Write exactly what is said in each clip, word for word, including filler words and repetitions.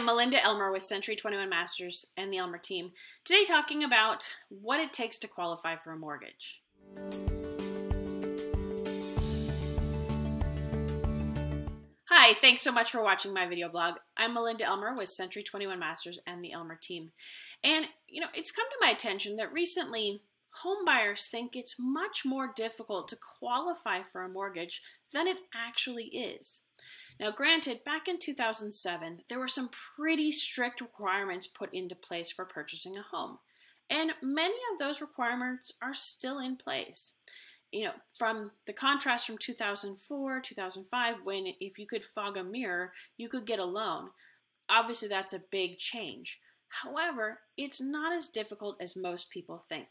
I'm Melinda Elmer with Century twenty-one Masters and the Elmer team, today talking about what it takes to qualify for a mortgage. Hi, thanks so much for watching my video blog. I'm Melinda Elmer with Century twenty-one Masters and the Elmer team. And, you know, it's come to my attention that recently home buyers think it's much more difficult to qualify for a mortgage than it actually is. Now, granted, back in two thousand seven, there were some pretty strict requirements put into place for purchasing a home. And many of those requirements are still in place. You know, from the contrast from two thousand four, two thousand five, when if you could fog a mirror, you could get a loan. Obviously, that's a big change. However, it's not as difficult as most people think.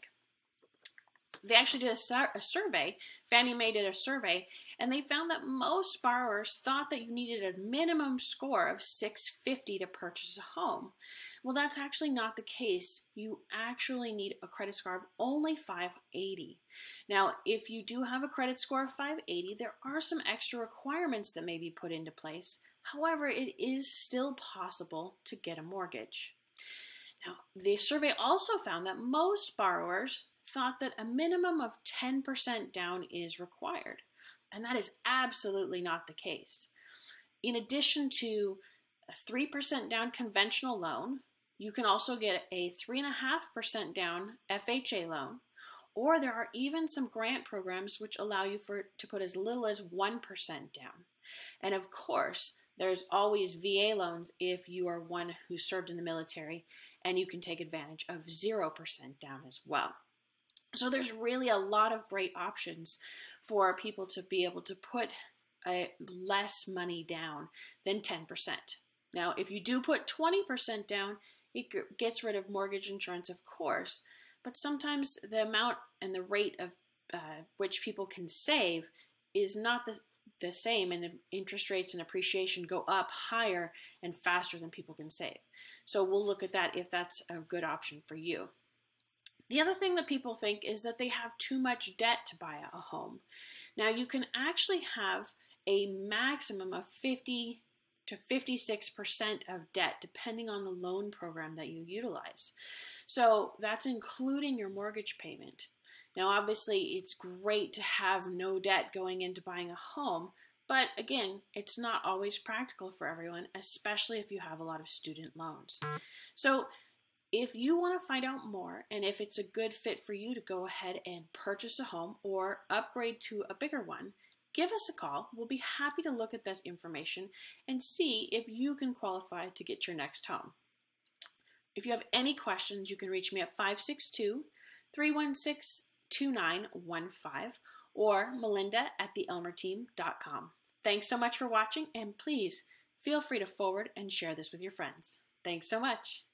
They actually did a, a survey, Fannie Mae did a survey, and they found that most borrowers thought that you needed a minimum score of six fifty to purchase a home. Well, that's actually not the case. You actually need a credit score of only five eighty. Now, if you do have a credit score of five eighty, there are some extra requirements that may be put into place. However, it is still possible to get a mortgage. Now, the survey also found that most borrowers thought that a minimum of ten percent down is required, and that is absolutely not the case. In addition to a three percent down conventional loan, you can also get a three point five percent down F H A loan, or there are even some grant programs which allow you for, to put as little as one percent down. And of course, there's always V A loans if you are one who served in the military, and you can take advantage of zero percent down as well. So there's really a lot of great options for people to be able to put a less money down than ten percent. Now, if you do put twenty percent down, it gets rid of mortgage insurance, of course, but sometimes the amount and the rate of uh, which people can save is not the, the same, and interest rates and appreciation go up higher and faster than people can save. So we'll look at that if that's a good option for you. The other thing that people think is that they have too much debt to buy a home. Now, you can actually have a maximum of fifty to fifty-six percent of debt, depending on the loan program that you utilize. So that's including your mortgage payment. Now, obviously, it's great to have no debt going into buying a home, but again, it's not always practical for everyone, especially if you have a lot of student loans. So if you want to find out more, and if it's a good fit for you to go ahead and purchase a home or upgrade to a bigger one, give us a call. We'll be happy to look at that information and see if you can qualify to get your next home. If you have any questions, you can reach me at five six two, three one six, two nine one five or melinda at the elmer team dot com. Thanks so much for watching, and please feel free to forward and share this with your friends. Thanks so much.